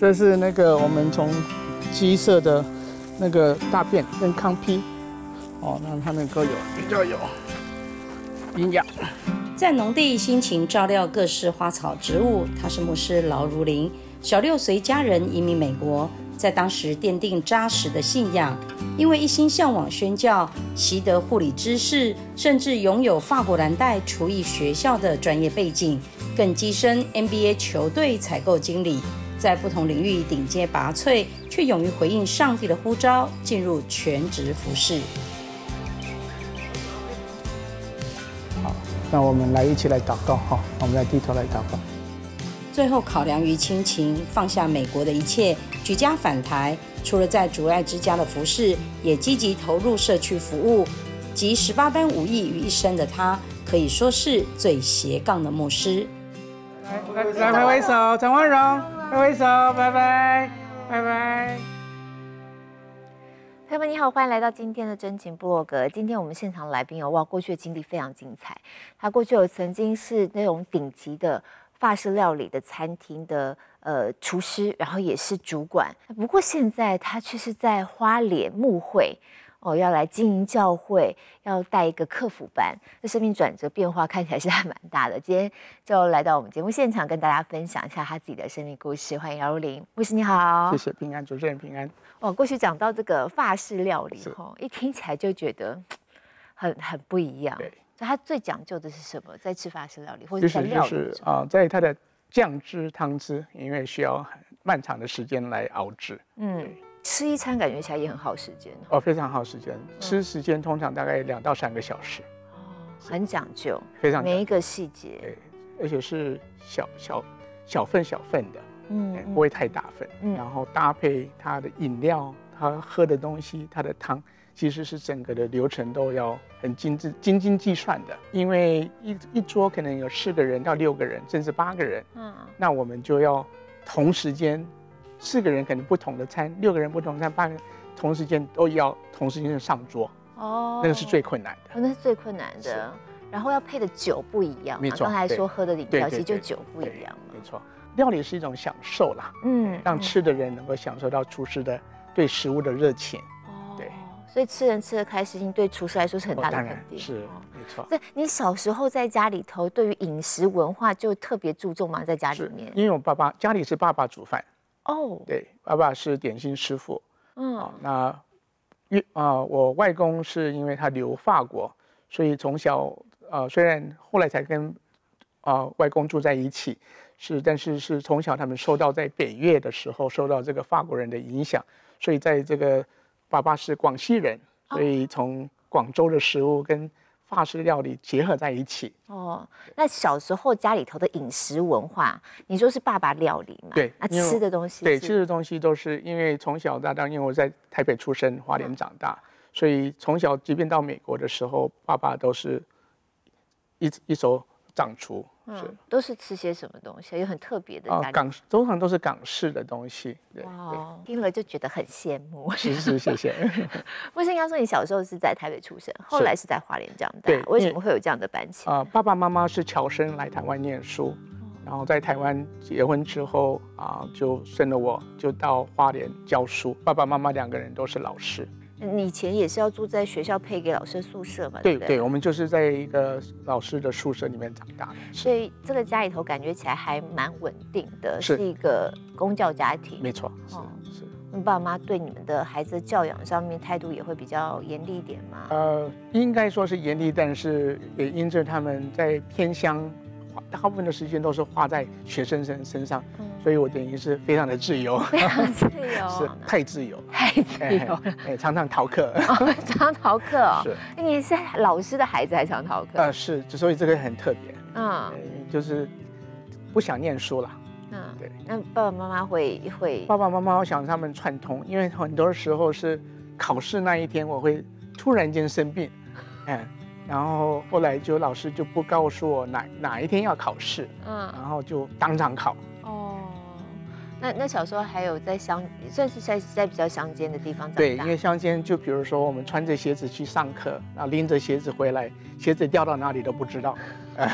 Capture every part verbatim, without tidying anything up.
这是那个我们从鸡舍的那个大便跟糠坯，哦，让它能够有比较有营养。在农地辛勤照料各式花草植物，他是牧师劳如林。小六随家人移民美国，在当时奠定扎实的信仰，因为一心向往宣教，习得护理知识，甚至拥有法国蓝带厨艺学校的专业背景，更跻身 N B A 球队采购经理。 在不同领域顶尖拔萃，却勇于回应上帝的呼召，进入全职服侍。好，那我们来一起来祷告哈，我们来低头来祷告。最后考量于亲情，放下美国的一切，举家返台。除了在主爱之家的服侍，也积极投入社区服务。集十八般武艺于一身的他，可以说是最斜杠的牧师。来来来，挥挥手，陈万荣。 挥挥手，拜拜，拜拜。朋友们，你好，欢迎来到今天的真情部落格。今天我们现场来宾有哇，过去的经历非常精彩。他过去有曾经是那种顶级的法式料理的餐厅的呃厨师，然后也是主管。不过现在他却是在花莲牧会。 哦，要来经营教会，要带一个客服班，这生命转折变化看起来是还蛮大的。今天就来到我们节目现场，跟大家分享一下他自己的生命故事。欢迎劳如林牧师，你好，谢谢平安，主持人平安。哦，过去讲到这个法式料理，哦，一听起来就觉得很很不一样。对，所以他最讲究的是什么？在吃法式料理，或者在料理？就是啊、呃，在他的酱汁、汤汁，因为需要很漫长的时间来熬制。嗯。 吃一餐感觉起来也很耗时间哦，非常耗时间。吃时间通常大概两到三个小时，哦，很讲究，非常每一个细节，对，而且是小小小份小份的，嗯，不会太大份。嗯，然后搭配它的饮料，它喝的东西，它的汤，其实是整个的流程都要很精致、精精计算的。因为一一桌可能有四个人到六个人，甚至八个人，嗯，那我们就要同时间。 四个人可能不同的餐，六个人不同的餐，八个人同时间都要同时间上桌，哦，那个是最困难的，哦、那是最困难的。然后要配的酒不一样，没错。刚才说喝的饮料，其实就酒不一样嘛，没错。料理是一种享受啦，嗯，让吃的人能够享受到厨师的对食物的热情，哦，对。所以吃人吃的开心，对厨师来说是很大的肯定，哦、是没错。对，你小时候在家里头对于饮食文化就特别注重吗？在家里面，因为我爸爸家里是爸爸煮饭。 哦， oh. 对，爸爸是点心师傅，嗯、oh. 哦，那，因、呃、啊，我外公是因为他留法国，所以从小呃，虽然后来才跟啊、呃、外公住在一起，是，但是是从小他们受到在北越的时候受到这个法国人的影响，所以在这个爸爸是广西人，所以从广州的食物跟。 法式料理结合在一起哦。那小时候家里头的饮食文化，你说是爸爸料理嘛？对，那吃的东西，对，吃的东西都是因为从小到大，因为我在台北出生，花莲长大，嗯、所以从小即便到美国的时候，爸爸都是一一手掌厨。是、嗯，都是吃些什么东西？有很特别的、呃、港，通常都是港式的东西。对，哦、听了就觉得很羡慕。是是，谢谢。不是，应该说你小时候是在台北出生，后来是在花莲长大，为什么会有这样的班级？啊、呃，爸爸妈妈是侨生来台湾念书，然后在台湾结婚之后啊、呃，就生了我，就到花莲教书。爸爸妈妈两个人都是老师。 你以前也是要住在学校配给老师的宿舍嘛？对对，对我们就是在一个老师的宿舍里面长大的，所以这个家里头感觉起来还蛮稳定的， 是, 是一个公教家庭。没错，是、哦、是。你爸妈对你们的孩子的教养上面态度也会比较严厉一点吗？呃，应该说是严厉，但是也因着他们在偏乡。花大部分的时间都是花在学生身身上，嗯、所以我等于是非常的自由，非常自由，是太自由，太自由了，哎、欸欸，常常逃课，哦、常逃课哦，是，你是老师的孩子还常逃课？呃，是，所以这个很特别，嗯、呃，就是不想念书了。 嗯，对。那爸爸妈妈会会爸爸妈妈，我想他们串通，因为很多时候是考试那一天，我会突然间生病，嗯，然后后来就老师就不告诉我哪哪一天要考试，嗯，然后就当场考。哦，那那小时候还有在乡，算是在在比较乡间的地方长大。对，因为乡间就比如说我们穿着鞋子去上课，然后拎着鞋子回来，鞋子掉到哪里都不知道，嗯、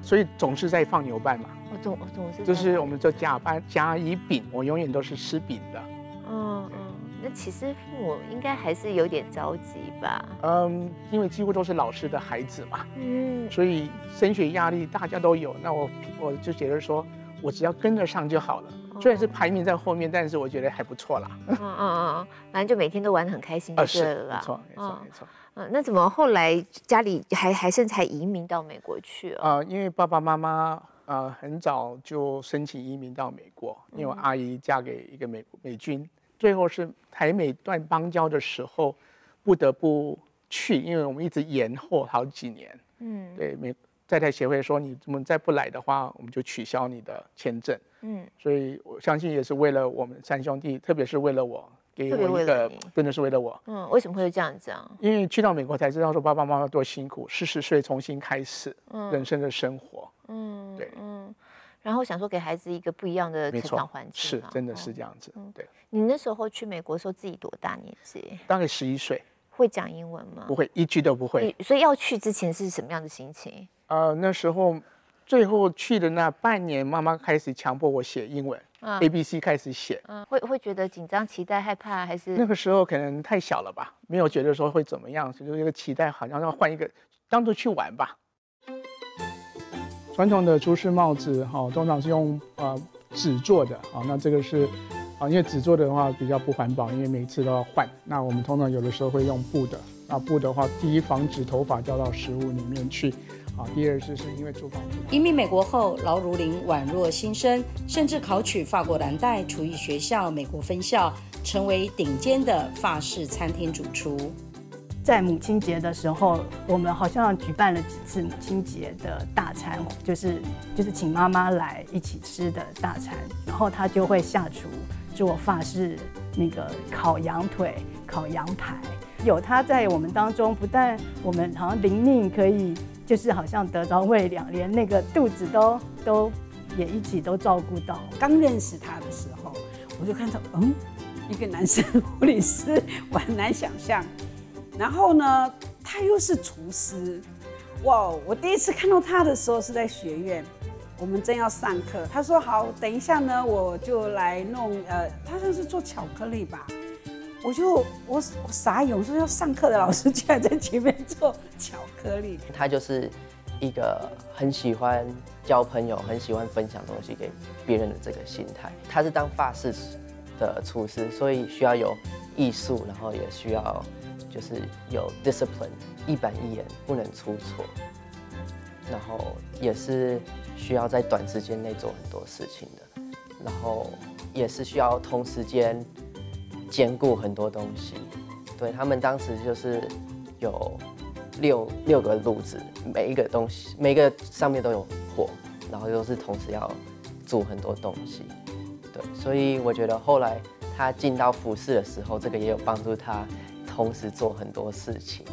所以总是在放牛班嘛。 我总我总是就是我们叫甲班甲乙丙，我永远都是吃丙的。嗯嗯，那其实父母应该还是有点着急吧？嗯，因为几乎都是老师的孩子嘛，嗯，所以升学压力大家都有。那我我就觉得说，我只要跟得上就好了。嗯、虽然是排名在后面，但是我觉得还不错啦。嗯嗯嗯，反正就每天都玩得很开心就对了啦。没错没错没错。嗯，那怎么后来家里还还甚至还移民到美国去了？呃，因为爸爸妈妈。 呃，很早就申请移民到美国，因为我阿姨嫁给一个美美军，最后是台美断邦交的时候，不得不去，因为我们一直延后好几年。嗯，对，美在台协会说你我们再不来的话，我们就取消你的签证。嗯，所以我相信也是为了我们三兄弟，特别是为了我，给我一个真的是为了我。嗯，为什么会这样讲？因为去到美国才知道说爸爸妈妈多辛苦，四十岁重新开始、嗯、人生的生活。 嗯，对，嗯，然后想说给孩子一个不一样的成长环境，是，真的是这样子。嗯、对，你那时候去美国的时候自己多大年纪？大概十一岁。会讲英文吗？不会，一句都不会。所以要去之前是什么样的心情？呃，那时候最后去的那半年，妈妈开始强迫我写英文、嗯、，A B C 开始写。嗯，会会觉得紧张、期待、害怕，还是那个时候可能太小了吧，没有觉得说会怎么样，就是一个期待，好像要换一个，当做去玩吧。 传统的厨师帽子，哈、哦，通常是用呃纸做的，啊、哦，那这个是，啊、哦，因为纸做的话比较不环保，因为每次都要换。那我们通常有的时候会用布的，那布的话，第一防止头发掉到食物里面去，啊、哦，第二是是因为厨房。移民美国后，劳如林宛若新生，甚至考取法国蓝带厨艺学校美国分校，成为顶尖的法式餐厅主厨。 在母亲节的时候，我们好像举办了几次母亲节的大餐，就是就是请妈妈来一起吃的大餐。然后她就会下厨做法式那个烤羊腿、烤羊排。有她在我们当中，不但我们好像灵命可以，就是好像得着喂养，连那个肚子都都也一起都照顾到。刚认识她的时候，我就看到，嗯，一个男生护理师，我很难想象。 然后呢，他又是厨师，哇！我第一次看到他的时候是在学院，我们正要上课，他说好，等一下呢，我就来弄呃，他像是做巧克力吧，我就我我傻眼，我说要上课的老师居然在前面做巧克力。他就是一个很喜欢交朋友，很喜欢分享东西给别人的这个心态。他是当法式的厨师，所以需要有艺术，然后也需要。 就是有 discipline， 一板一眼，不能出错，然后也是需要在短时间内做很多事情的，然后也是需要同时间兼顾很多东西。对他们当时就是有六六个炉子，每一个东西，每一个上面都有火，然后都是同时要煮很多东西。对，所以我觉得后来他进到服饰的时候，这个也有帮助他。 同时做很多事情，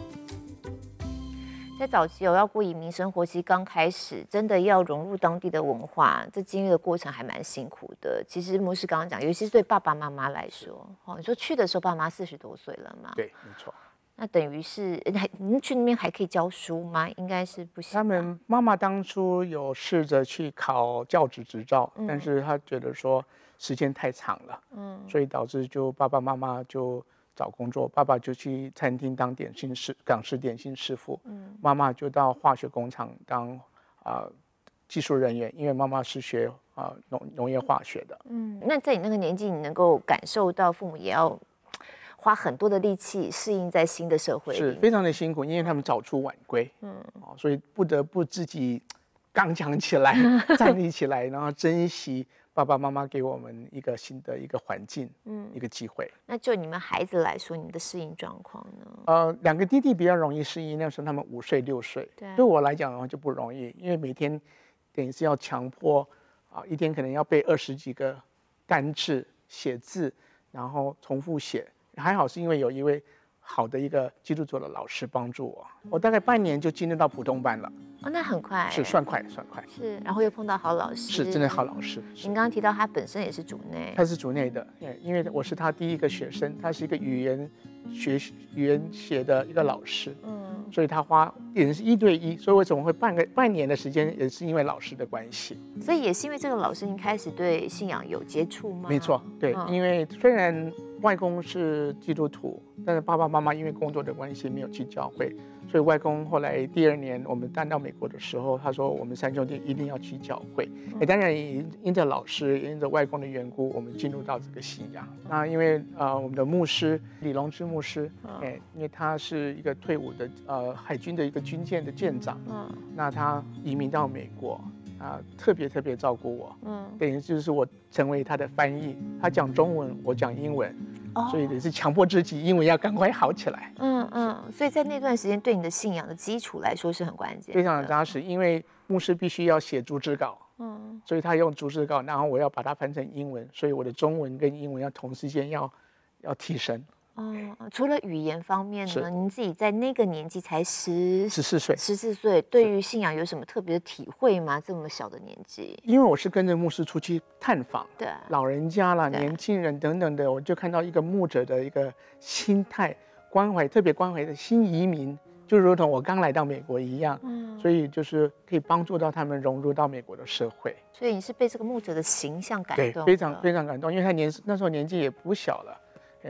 在早期有要过移民生活，其实刚开始真的要融入当地的文化，这经历的过程还蛮辛苦的。其实牧师刚刚讲，尤其是对爸爸妈妈来说，哦，你说去的时候爸妈四十多岁了嘛？对，没错。那等于是，您去那边还可以教书吗？应该是不行。他们妈妈当初有试着去考教职执照，嗯、但是她觉得说时间太长了，嗯，所以导致就爸爸妈妈就。 找工作，爸爸就去餐厅当点心师，港式点心师傅。嗯，妈妈就到化学工厂当啊、呃、技术人员，因为妈妈是学啊、呃、农农业化学的。嗯，那在你那个年纪，你能够感受到父母也要花很多的力气适应在新的社会，是非常的辛苦，因为他们早出晚归。嗯，哦，所以不得不自己。刚强起来，站立起来，然后珍惜爸爸妈妈给我们一个新的一个环境，嗯，一个机会。那就你们孩子来说，你们的适应状况呢？呃，两个弟弟比较容易适应，那时候他们五岁六岁，对，对我来讲的话就不容易，因为每天等于是要强迫啊、呃，一天可能要背二十几个单字、写字，然后重复写。还好是因为有一位好的一个基督教的老师帮助我，我大概半年就进入到普通班了。哦，那很快，是算快算快，是，然后又碰到好老师，是真的好老师。您刚刚提到他本身也是主内，他是主内的，对，因为我是他第一个学生，他是一个语言学语言学的一个老师，嗯，所以他花也是一对一，所以我总会半个半年的时间也是因为老师的关系，所以也是因为这个老师，您开始对信仰有接触吗？没错，对，嗯、因为虽然外公是基督徒，但是爸爸妈妈因为工作的关系没有去教会。所以外公后来第二年我们搬到美国的时候，他说我们三兄弟一定要去教会。也当然因着老师、因着外公的缘故，我们进入到这个信仰。那因为呃我们的牧师李龙之牧师，哎，因为他是一个退伍的呃海军的一个军舰的舰长，嗯，那他移民到美国。啊，特别特别照顾我，嗯，等于就是我成为他的翻译，他讲中文，我讲英文，哦、所以也是强迫自己英文要赶快好起来。嗯嗯，所以在那段时间对你的信仰的基础来说是很关键，非常的扎实，因为牧师必须要写逐字稿，嗯，所以他用逐字稿，然后我要把它翻成英文，所以我的中文跟英文要同时间要要提升。哦，除了语言方面呢，您自己在那个年纪才十十四岁，十四岁对于信仰有什么特别的体会吗？这么小的年纪，因为我是跟着牧师出去探访，对老人家啦、年轻人等等的，我就看到一个牧者的一个心态关怀，特别关怀的新移民，就如同我刚来到美国一样，嗯，所以就是可以帮助到他们融入到美国的社会。所以你是被这个牧者的形象感动，对，非常非常感动，因为他年那时候年纪也不小了。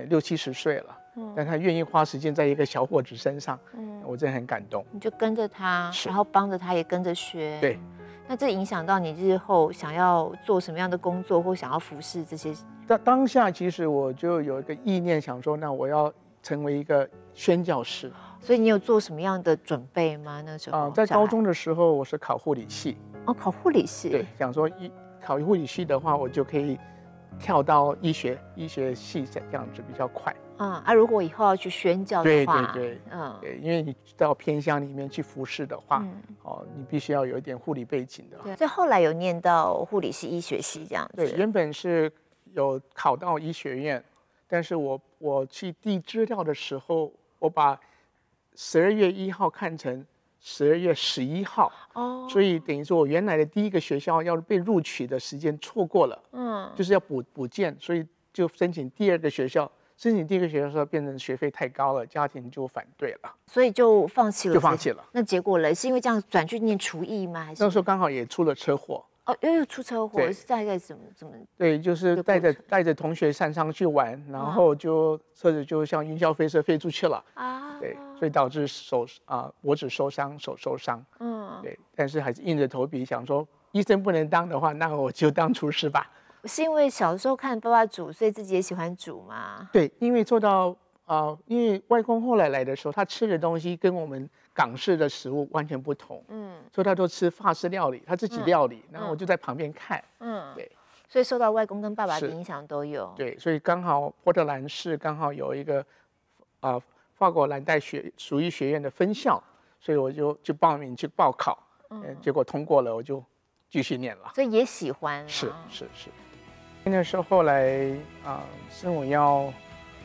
六七十岁了，但他愿意花时间在一个小伙子身上，嗯，我真的很感动。你就跟着他，然后帮着他，也跟着学。对，那这影响到你日后想要做什么样的工作，或想要服侍这些？当当下其实我就有一个意念，想说，那我要成为一个宣教师。所以你有做什么样的准备吗？那时候啊、呃，在高中的时候我是考护理系。哦，考护理系。对，想说一考护理系的话，我就可以。跳到医学医学系这样子比较快，嗯啊，如果以后要去宣教的话，对对对，嗯对，因为你到偏乡里面去服侍的话，嗯、哦，你必须要有一点护理背景的。对，所以后来有念到护理系、医学系这样子。对，原本是有考到医学院，但是我我去递资料的时候，我把十二月一号看成十二月十一号，哦，所以等于说我原来的第一个学校要被录取的时间错过了，嗯，就是要补补件，所以就申请第二个学校，申请第一个学校的时候变成学费太高了，家庭就反对了，所以就放弃了，就放弃了。那结果呢？是因为这样转去念厨艺吗？还是那时候刚好也出了车祸？哦，又又出车祸，是大概怎么怎么？对，就是带着带着同学上山去玩，然后就车子就像云霄飞车飞出去了啊，对。所以导致手啊、呃、脖子受伤，手受伤，嗯，对，但是还是硬着头皮想说，医生不能当的话，那我就当厨师吧。是因为小时候看爸爸煮，所以自己也喜欢煮吗？对，因为做到啊、呃，因为外公后来来的时候，他吃的东西跟我们港式的食物完全不同，嗯，所以他都吃法式料理，他自己料理，嗯、然后我就在旁边看，嗯，对。所以受到外公跟爸爸的影响都有。对，所以刚好波特兰市刚好有一个啊。呃法国蓝带学属于学院的分校，所以我就去报名去报考，嗯，结果通过了，我就继续念了。所以也喜欢、啊是。是是是。那时候后来啊，生、呃、我要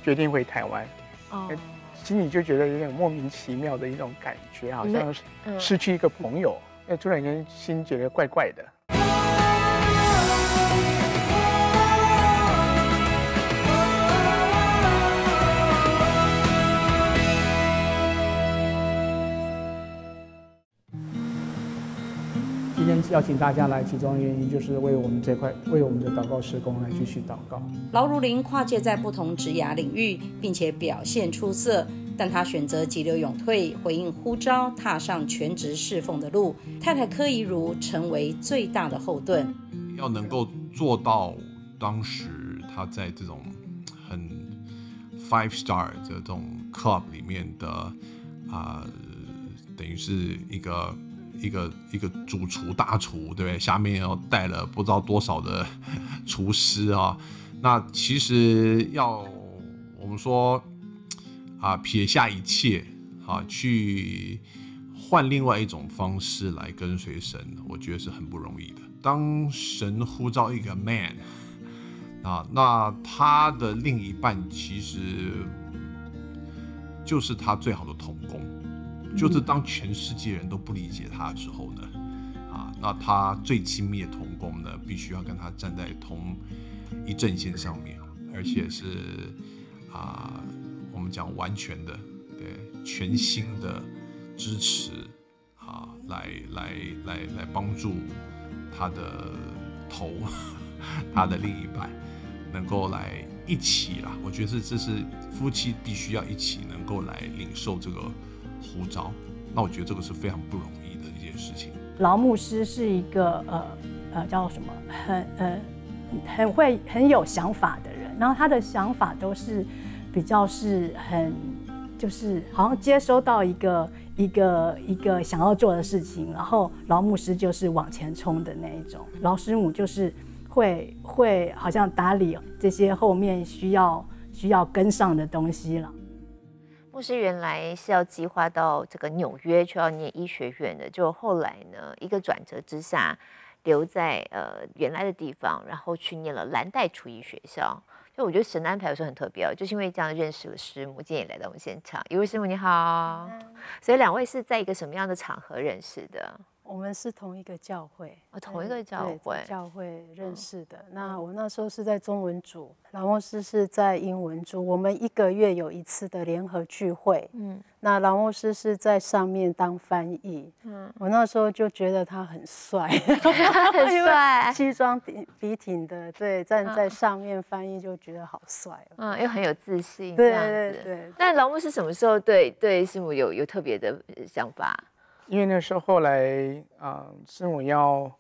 决定回台湾，哦、呃，心里就觉得有点莫名其妙的一种感觉，好像失去一个朋友，那、嗯、突然间心觉得怪怪的。今天邀请大家来，其中原因就是为我们这块，为我们的祷告事工来继续祷告。劳如林跨界在不同职涯领域，并且表现出色，但他选择急流勇退，回应呼召，踏上全职侍奉的路。太太柯宜如成为最大的后盾。要能够做到当时他在这种很 five star 这种 club 里面的啊、呃，等于是一个。一个一个主厨大厨，对不对？下面要带了不知道多少的厨师啊。那其实要我们说啊，撇下一切啊，去换另外一种方式来跟随神，我觉得是很不容易的。当神呼召一个 man 啊，那他的另一半其实就是他最好的同工。就是当全世界人都不理解他的时候呢，啊，那他最亲密的同工呢，必须要跟他站在同一阵线上面，而且是啊，我们讲完全的，对，全心的支持啊，来来来来帮助他的头，他的另一半能够来一起啦。我觉得这是夫妻必须要一起能够来领受这个呼召，那我觉得这个是非常不容易的一件事情。劳牧师是一个呃呃叫什么，很呃很会很有想法的人，然后他的想法都是比较是很就是好像接收到一个一个一个想要做的事情，然后劳牧师就是往前冲的那一种，劳师母就是会会好像打理这些后面需要需要跟上的东西了。牧师原来是要计划到这个纽约去要念医学院的，就后来呢一个转折之下，留在呃原来的地方，然后去念了蓝带厨艺学校。所以我觉得神的安排有时候很特别哦，就是因为这样认识了师母，今天也来到我们现场。一位师母你好，所以两位是在一个什么样的场合认识的？我们是同一个教会，哦、同一个教会，教会认识的。嗯、那我那时候是在中文组，劳牧师是在英文组。我们一个月有一次的联合聚会，嗯，那劳牧师是在上面当翻译，嗯，我那时候就觉得他很帅，很帅，西装笔挺的，对，站在上面翻译就觉得好帅，嗯，又很有自信，对对对。但劳牧师什么时候对对师母有有特别的想法？因为那时候后来啊，师母要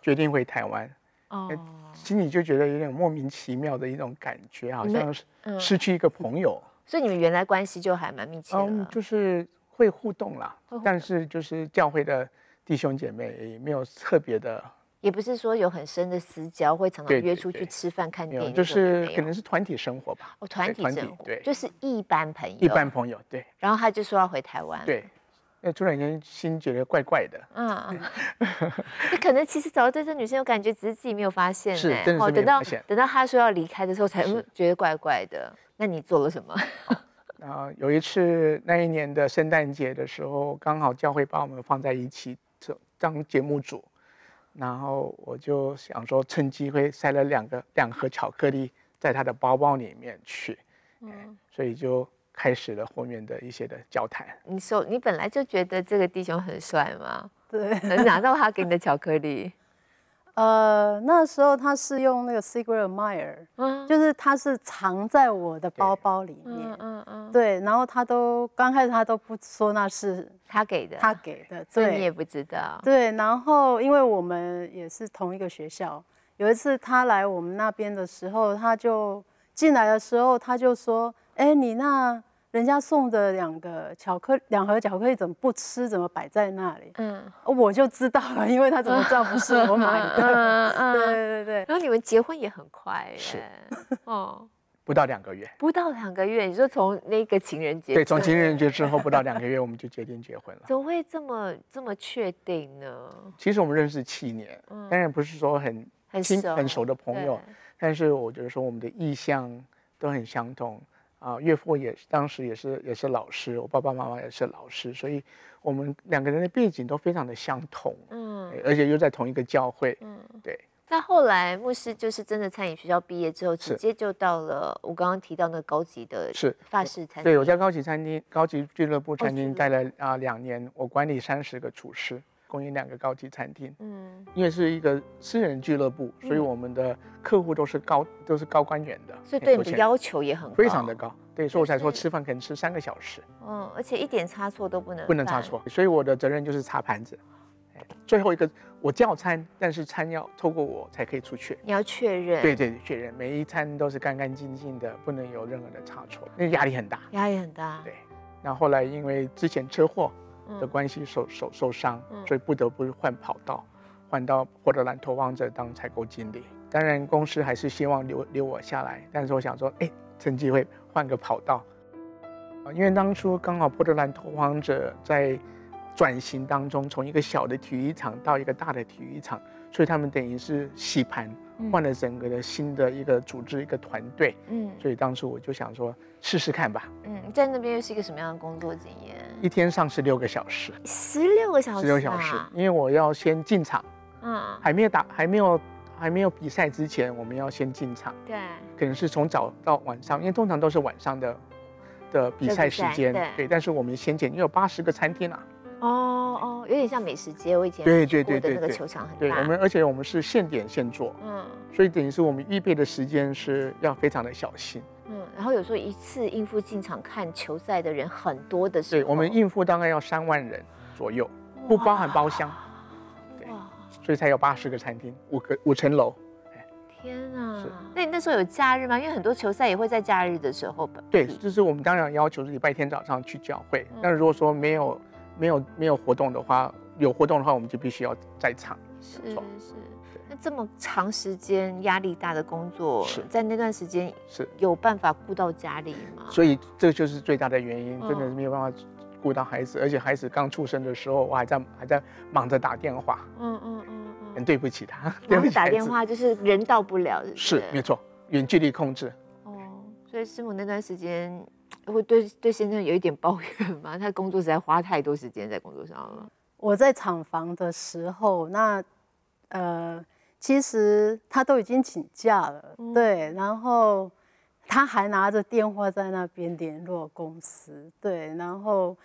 决定回台湾，哦，心里就觉得有点莫名其妙的一种感觉，好像失去一个朋友。所以你们原来关系就还蛮密切的。嗯，就是会互动啦，但是就是教会的弟兄姐妹也没有特别的，也不是说有很深的私交，会常常约出去吃饭、看电影，就是可能是团体生活吧。哦，团体生活，对，就是一般朋友，一般朋友，对。然后他就说要回台湾，对。那突然间心觉得怪怪的，嗯，你可能其实早就对这女生有感觉，只是自己没有发现，是，真的是没有发现。等到她说要离开的时候，才觉得怪怪的。那你做了什么？啊，有一次那一年的圣诞节的时候，刚好教会把我们放在一起当节目组，然后我就想说趁机会塞了两个两盒巧克力在她的包包里面去，嗯，所以就开始了后面的一些的交谈。你说你本来就觉得这个弟兄很帅吗？对，能拿到他给你的巧克力。呃，那时候他是用那个 Secret Admirer，嗯，就是他是藏在我的包包里面，嗯嗯嗯，对。然后他都刚开始他都不说那是他给的，他给的，所以你也不知道。对，然后因为我们也是同一个学校，有一次他来我们那边的时候，他就进来的时候他就说：“哎，你那人家送的两个巧克力，两盒巧克力怎么不吃，怎么摆在那里？”嗯，我就知道了，因为他怎么知道不是我买的？嗯嗯，对对对。然后你们结婚也很快耶，是，哦，不到两个月，不到两个月，你说从那个情人节，对，从情人节之后不到两个月，我们就决定结婚了。怎么会这么这么确定呢？其实我们认识七年，当然不是说很很熟很熟的朋友，但是我觉得说我们的意向都很相同。啊，岳父也当时也是也是老师，我爸爸妈妈也是老师，所以我们两个人的背景都非常的相同，嗯，而且又在同一个教会，嗯，对。那后来牧师就是真的餐饮学校毕业之后，直接就到了我刚刚提到那高级的是法式餐厅。对，我在高级餐厅、高级俱乐部餐厅待了啊、呃、两年，我管理三十个厨师，供应两个高级餐厅。嗯，因为是一个私人俱乐部，所以我们的客户都是高都是高官员的，所以对你的要求也很高，非常的高。对，所以我才说吃饭可能吃三个小时。嗯，而且一点差错都不能不能差错，所以我的责任就是擦盘子。最后一个我叫餐，但是餐要透过我才可以出去，你要确认。对对，确认每一餐都是干干净净的，不能有任何的差错，那压力很大，压力很大。对，那后来因为之前车祸。的关系受受受伤，所以不得不换跑道，换到波特兰拓荒者当采购经理。当然，公司还是希望留留我下来，但是我想说，哎，趁机会换个跑道，因为当初刚好波特兰拓荒者在转型当中，从一个小的体育场到一个大的体育场，所以他们等于是洗盘，换了整个的新的一个组织一个团队。嗯，所以当初我就想说试试看吧。嗯，在那边又是一个什么样的工作经验？一天上十六个小时。十六个小时。十六小时，因为我要先进场。嗯，还没有打，还没有还没有比赛之前，我们要先进场。对。可能是从早到晚上，因为通常都是晚上的的比赛时间。对。对，但是我们先前因为有八十个餐厅啊。哦哦，有点像美食街，我以前对对对对那个球场很大。对，我们而且我们是现点现做，嗯，所以等于是我们预备的时间是要非常的小心，嗯，然后有时候一次应付进场看球赛的人很多的时候，对，我们应付大概要三万人左右，不包含包厢，对，所以才有八十个餐厅，五个五层楼。天啊！那你那时候有假日吗？因为很多球赛也会在假日的时候吧。对，就是我们当然要求是礼拜天早上去教会，但如果说没有。没有没有活动的话，有活动的话我们就必须要在场。是是。那这么长时间压力大的工作，在那段时间是有办法顾到家里吗？所以这就是最大的原因，真的是没有办法顾到孩子，哦、而且孩子刚出生的时候，我还在还在忙着打电话。嗯嗯嗯嗯。很对不起他。忙着打电话就是人到不了。是，没错，远距离控制。哦，所以师母那段时间。会对对先生有一点抱怨吗？他工作实在花太多时间在工作上了。我在厂房的时候，那呃，其实他都已经请假了，嗯、对，然后他还拿着电话在那边联络公司，对，然后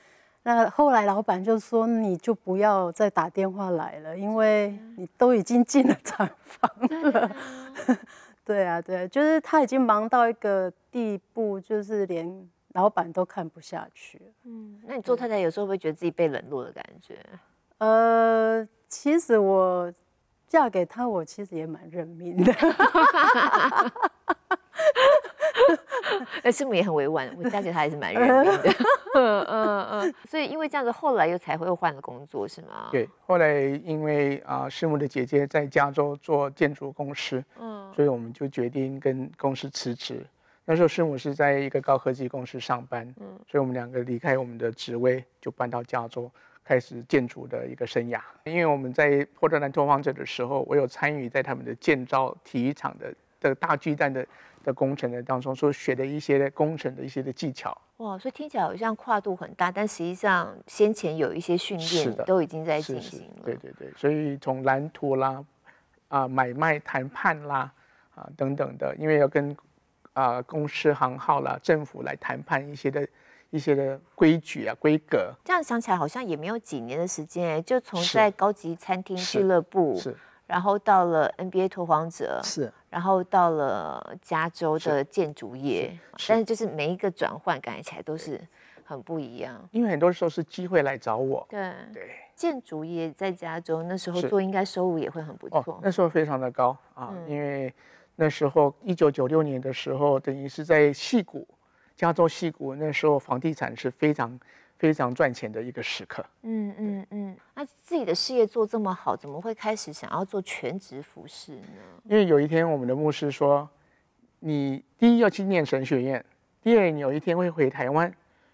那后来老板就说你就不要再打电话来了，因为你都已经进了厂房了。对啊，对啊，就是他已经忙到一个地步，就是连老板都看不下去。嗯，那你做太太有时候会觉得自己被冷落的感觉？呃，其实我嫁给他，我其实也蛮认命的。哎，师母也很委婉，我嫁给他也是蛮认命的。嗯嗯嗯。所以因为这样子，后来又才会又换了工作，是吗？对，后来因为啊、呃，师母的姐姐在加州做建筑公司。嗯。所以我们就决定跟公司辞职。那时候师母是在一个高科技公司上班，嗯，所以我们两个离开我们的职位，就搬到加州，开始建筑的一个生涯。因为我们在波特兰拓荒者的时候，我有参与在他们的建造体育场的的大巨蛋的的工程的当中，所学的一些工程的一些的技巧。哇，所以听起来好像跨度很大，但实际上先前有一些训练都已经在进行了。对对对，所以从蓝图啦，啊、呃，买卖谈判啦。啊，等等的，因为要跟，啊、呃，公司行号啦、政府来谈判一些的、一些的规矩啊、规格。这样想起来好像也没有几年的时间，就从在高级餐厅俱乐部，然后到了 N B A 拓荒者，是，然后到了加州的建筑业，是是但是就是每一个转换感觉起来都是很不一样。因为很多时候是机会来找我。对对。对建筑业在加州那时候做，应该收入也会很不错。哦、那时候非常的高啊，嗯、因为。那时候，一九九六年的时候，等于是在矽谷，加州矽谷，那时候房地产是非常非常赚钱的一个时刻。嗯嗯嗯。那、嗯啊、自己的事业做这么好，怎么会开始想要做全职服饰呢？因为有一天我们的牧师说，你第一要去念神学院，第二你有一天会回台湾，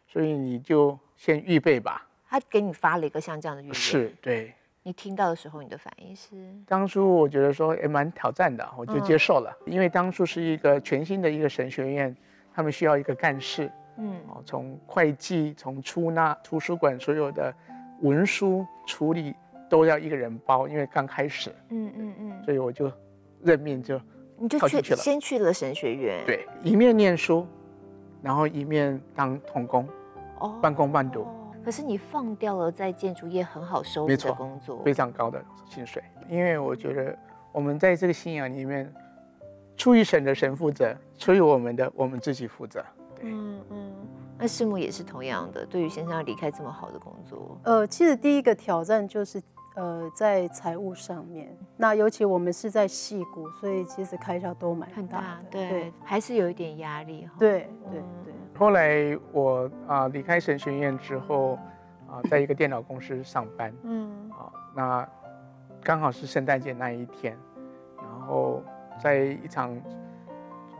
所以你就先预备吧。他给你发了一个像这样的预备。是，对。你听到的时候，你的反应是？当初我觉得说也蛮挑战的，我就接受了。嗯、因为当初是一个全新的一个神学院，他们需要一个干事，嗯，哦，从会计、从出纳、图书馆所有的文书处理都要一个人包，因为刚开始，嗯嗯嗯，所以我就任命就跳进去了，你就去先去了神学院，对，一面念书，然后一面当童工，哦，半工半读。可是你放掉了在建筑业很好收入的工作，非常高的薪水。因为我觉得我们在这个信仰里面，出于神的神负责，出于我们的我们自己负责。对，嗯嗯。那师母也是同样的，对于先生要离开这么好的工作，呃，其实第一个挑战就是呃在财务上面。那尤其我们是在矽谷，所以其实开销都蛮大的，对，对还是有一点压力。对对对。对对后来我啊、呃、离开神学院之后，啊、啊，在一个电脑公司上班，嗯，啊，那刚好是圣诞节那一天，然后在一场，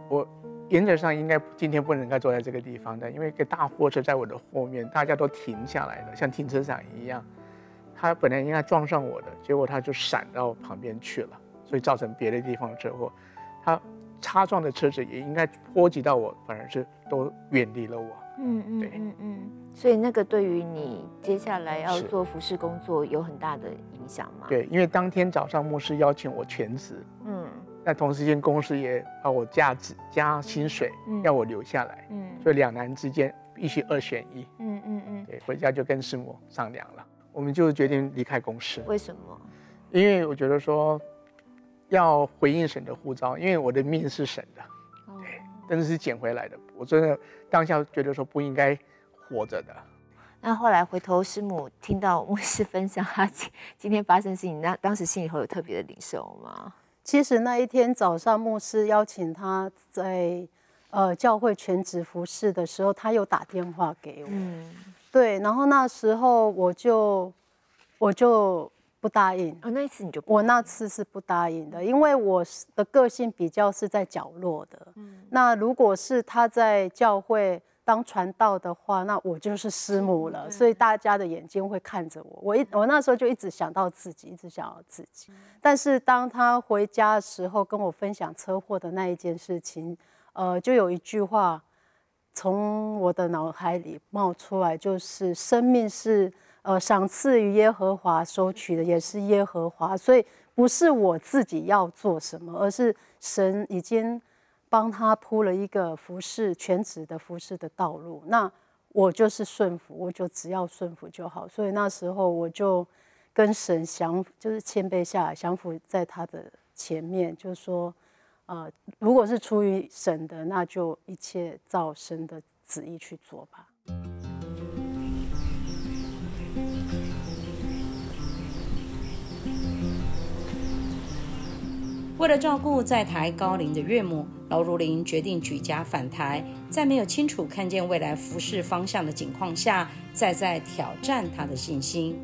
我原则上应该今天不能够坐在这个地方的，因为一个大货车在我的后面，大家都停下来了，像停车场一样。他本来应该撞上我的，结果他就闪到旁边去了，所以造成别的地方的车祸。他擦撞的车子也应该波及到我，反而是都远离了我。嗯嗯嗯嗯，所以那个对于你接下来要做服饰工作有很大的影响吗？对，因为当天早上牧师邀请我全职，嗯，那同时间公司也把我价值加薪水，嗯、要我留下来，嗯，所以两难之间必须二选一。嗯嗯嗯，对，回家就跟师母商量了，我们就决定离开公司。为什么？因为我觉得说要回应神的呼召，因为我的命是神的。真的是捡回来的，我真的当下觉得说不应该活着的。那后来回头师母听到牧师分享他今天发生的事情，那当时心里头有特别的领受吗？其实那一天早上牧师邀请他在呃教会全职服侍的时候，他又打电话给我，嗯，对，然后那时候我就我就不答应。哦，那一次你就不答应？我那次是不答应的，因为我的个性比较是在角落的。嗯，那如果是他在教会当传道的话，那我就是师母了，所以大家的眼睛会看着我。我一我那时候就一直想到自己，一直想到自己。但是当他回家的时候跟我分享车祸的那一件事情，呃，就有一句话从我的脑海里冒出来，就是生命是。呃，赏赐于耶和华收取的也是耶和华，所以不是我自己要做什么，而是神已经帮他铺了一个服侍全职的服侍的道路。那我就是顺服，我就只要顺服就好。所以那时候我就跟神降，就是谦卑下来，降服在他的前面，就是说，呃，如果是出于神的，那就一切照神的旨意去做吧。为了照顾在台高龄的岳母，劳如林决定举家返台，在没有清楚看见未来服饰方向的情况下，再再挑战她的信心。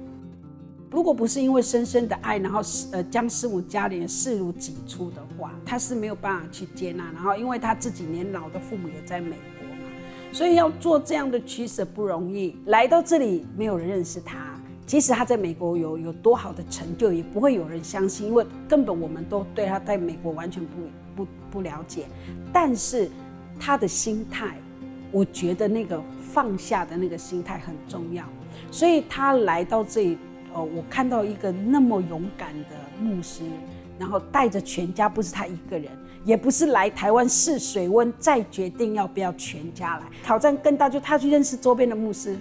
如果不是因为深深的爱，然后呃将师母家里视如己出的话，她是没有办法去接纳。然后因为她自己年老的父母也在美国嘛，所以要做这样的取舍不容易。来到这里，没有人认识她。即使他在美国有有多好的成就，也不会有人相信，因为根本我们都对他在美国完全不不不了解。但是他的心态，我觉得那个放下的那个心态很重要。所以他来到这里，呃，我看到一个那么勇敢的牧师，然后带着全家，不是他一个人，也不是来台湾试水温再决定要不要全家来。挑战更大，就他去认识周边的牧师。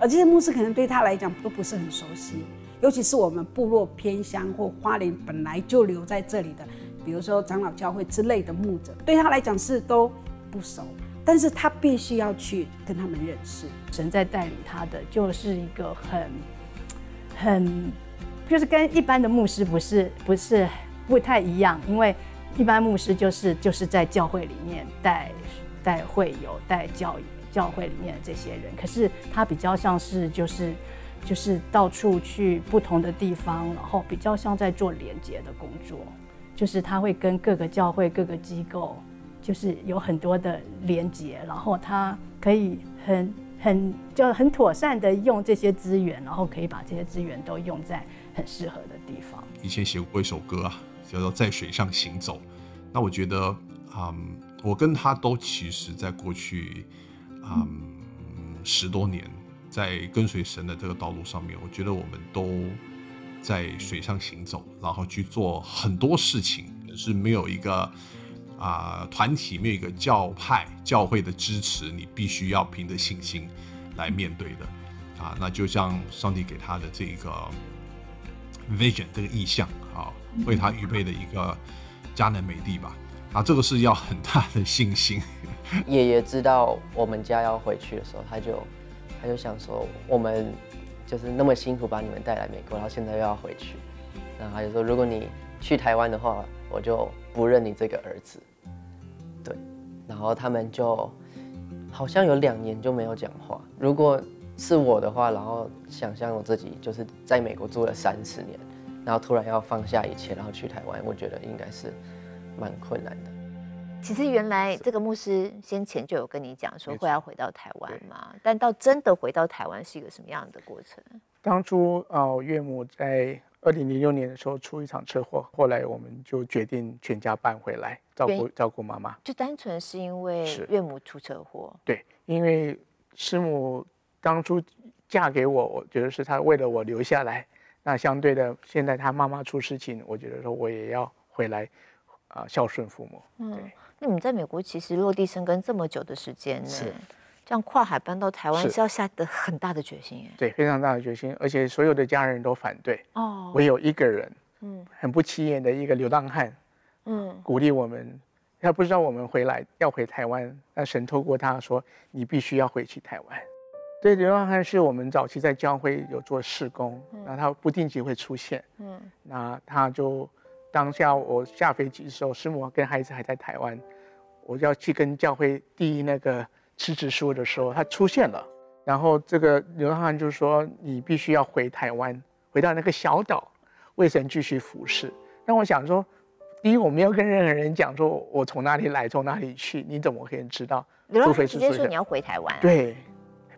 而这些牧师可能对他来讲都不是很熟悉，尤其是我们部落偏乡或花莲本来就留在这里的，比如说长老教会之类的牧者，对他来讲是都不熟，但是他必须要去跟他们认识。神在带领他的就是一个很很就是跟一般的牧师不是不是不太一样，因为一般牧师就是就是在教会里面带带会友带教友教会里面的这些人，可是他比较像是就是就是到处去不同的地方，然后比较像在做连结的工作，就是他会跟各个教会各个机构就是有很多的连结，然后他可以很很就很妥善的用这些资源，然后可以把这些资源都用在很适合的地方。以前写过一首歌啊，叫做《在水上行走》，那我觉得嗯，我跟他都其实在过去嗯，十多年在跟随神的这个道路上面，我觉得我们都在水上行走，然后去做很多事情，是没有一个啊、呃、团体，没有一个教派教会的支持，你必须要凭着信心来面对的啊。那就像上帝给他的这个 vision 这个意象啊，为他预备的一个迦南美地吧。啊，这个是要很大的信心。爷爷知道我们家要回去的时候，他就他就想说，我们就是那么辛苦把你们带来美国，然后现在又要回去，然后他就说，如果你去台湾的话，我就不认你这个儿子。对，然后他们就好像有两年就没有讲话。如果是我的话，然后想象我自己就是在美国住了三十年，然后突然要放下一切，然后去台湾，我觉得应该是蛮困难的。其实原来这个牧师先前就有跟你讲说会要回到台湾嘛，但到真的回到台湾是一个什么样的过程？当初啊，我岳母在二零零六年的时候出一场车祸，后来我们就决定全家搬回来照顾照顾妈妈。就单纯是因为岳母出车祸？对，因为师母。 当初嫁给我，我觉得是她为了我留下来。那相对的，现在她妈妈出事情，我觉得说我也要回来，啊、呃，孝顺父母。嗯，那你们在美国其实落地生根这么久的时间呢，这样跨海搬到台湾是要下的很大的决心耶。对，非常大的决心，而且所有的家人都反对。哦，唯有一个人，嗯，很不起眼的一个流浪汉，嗯，鼓励我们。他不知道我们回来要回台湾，那神透过他说：“你必须要回去台湾。” 所以流浪汉是我们早期在教会有做事工，嗯、然后他不定期会出现。嗯，那他就当下我下飞机的时候，师母跟孩子还在台湾，我要去跟教会递那个辞职书的时候，他出现了。然后这个流浪汉就说：“你必须要回台湾，回到那个小岛，为神继续服侍。”那我想说，第一，我没有跟任何人讲说我从哪里来，从哪里去，你怎么可以知道？流浪汉直接说你要回台湾、啊。对。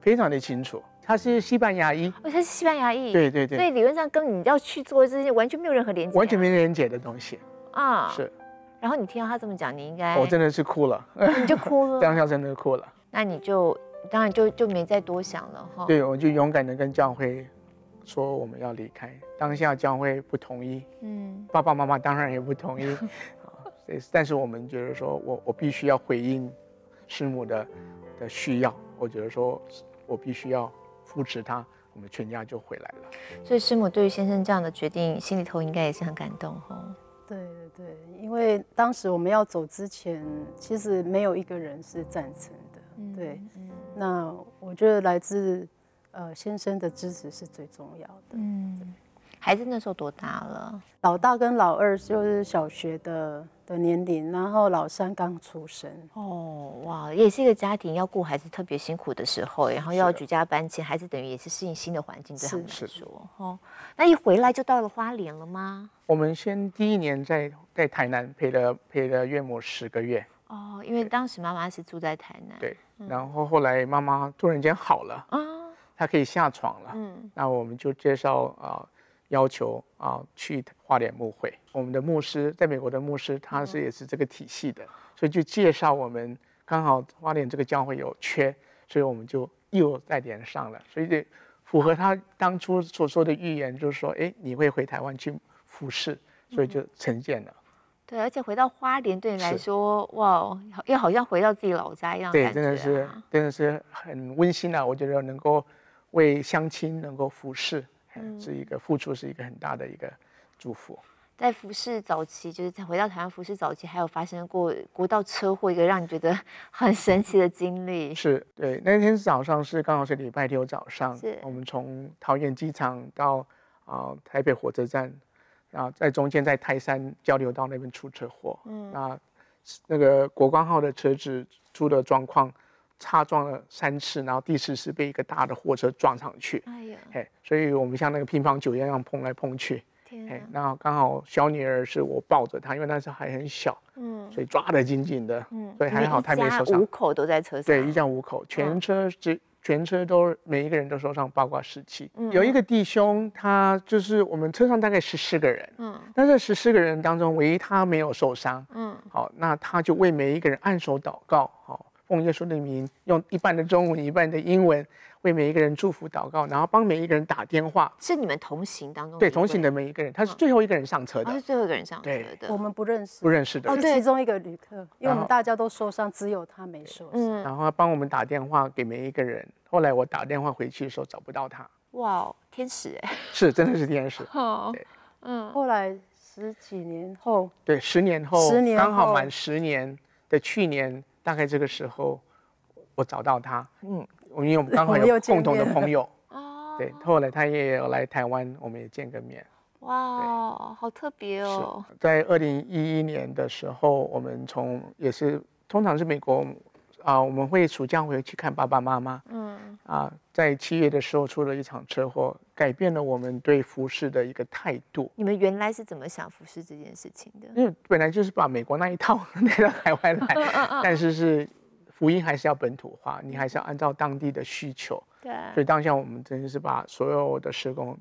非常的清楚，他是西班牙裔，哦，他是西班牙裔，对对对，所以理论上跟你要去做这些完全没有任何连接、啊，完全没连接的东西啊，是。然后你听到他这么讲，你应该，我真的是哭了，你就哭了，当下真的哭了。那你就当然就就没再多想了哈。对，我就勇敢的跟教会说我们要离开，当下教会不同意，嗯，爸爸妈妈当然也不同意，但是我们觉得说我我必须要回应师母的的需要，我觉得说。 我必须要扶持他，我们全家就回来了。所以师母对于先生这样的决定，心里头应该也是很感动哈、哦。对对对，因为当时我们要走之前，其实没有一个人是赞成的。嗯、对，嗯、那我觉得来自呃先生的支持是最重要的。嗯，孩子那时候多大了？老大跟老二就是小学的。 的年龄，然后老三刚出生哦，哇，也是一个家庭要顾孩子特别辛苦的时候，然后要举家搬迁，孩子等于也是适应新的环境，对他们来说，哦，那一回来就到了花莲了吗？我们先第一年在在台南陪了陪了岳母十个月哦，因为当时妈妈是住在台南，对，嗯、然后后来妈妈突然间好了啊，她可以下床了，嗯，那我们就介绍啊。呃 要求啊、呃，去花莲牧会。我们的牧师在美国的牧师，他是也是这个体系的，嗯、所以就介绍我们。刚好花莲这个教会有缺，所以我们就又在连上了。所以得符合他当初所说的预言，就是说，哎，你会回台湾去服侍，所以就成见了。嗯 对，而且回到花莲对你来说，哇，又好像回到自己老家一样、啊。对，真的是，真的是很温馨啊！我觉得能够为乡亲能够服侍。 是一个付出，是一个很大的一个祝福。在服侍早期，就是在回到台湾服侍早期，还有发生过国道车祸，一个让你觉得很神奇的经历。是对，那天早上是刚好是礼拜六早上，我们从桃园机场到啊、呃、台北火车站，然后在中间在泰山交流道那边出车祸。嗯，那那个国光号的车子出的状况。 擦撞了三次，然后第四次被一个大的货车撞上去。哎呀，哎，所以我们像那个乒乓球一样碰来碰去。天啊！哎，然后刚好小女儿是我抱着她，因为那时候还很小，嗯，所以抓得紧紧的，嗯，所以还好她没受伤。一家五口都在车上。对，一家五口，全车只、嗯、全车都每一个人都受伤，包括十七。嗯、有一个弟兄，他就是我们车上大概十四个人，嗯，但这十四个人当中，唯一他没有受伤，嗯，好，那他就为每一个人按手祷告，好。 奉耶稣的名，用一半的中文，一半的英文，为每一个人祝福祷告，然后帮每一个人打电话。是你们同行当中对同行的每一个人，他是最后一个人上车的。他、哦哦、是最后一个人上车的。我们不认识，不认识的人。哦，对，其中一个旅客，因为我们大家都受伤，只有他没受伤。嗯。然后他帮我们打电话给每一个人。后来我打电话回去的时候找不到他。哇，天使哎！是，真的是天使。哦。嗯。后来十几年后，对，十年后，十年后刚好满十年的去年。 大概这个时候，我找到他，嗯，因为我们刚好有共同的朋友，哦，对，后来他也有来台湾，我们也见个面，哇，好特别哦。在二零一一年的时候，我们从也是通常是美国啊，我们会暑假回去看爸爸妈妈。嗯。啊，在七月的时候出了一场车祸，改变了我们对服饰的一个态度。你们原来是怎么想服饰这件事情的？因为本来就是把美国那一套带到台湾来，但是是福音还是要本土化，你还是要按照当地的需求。对。所以当下我们真的是把所有的施工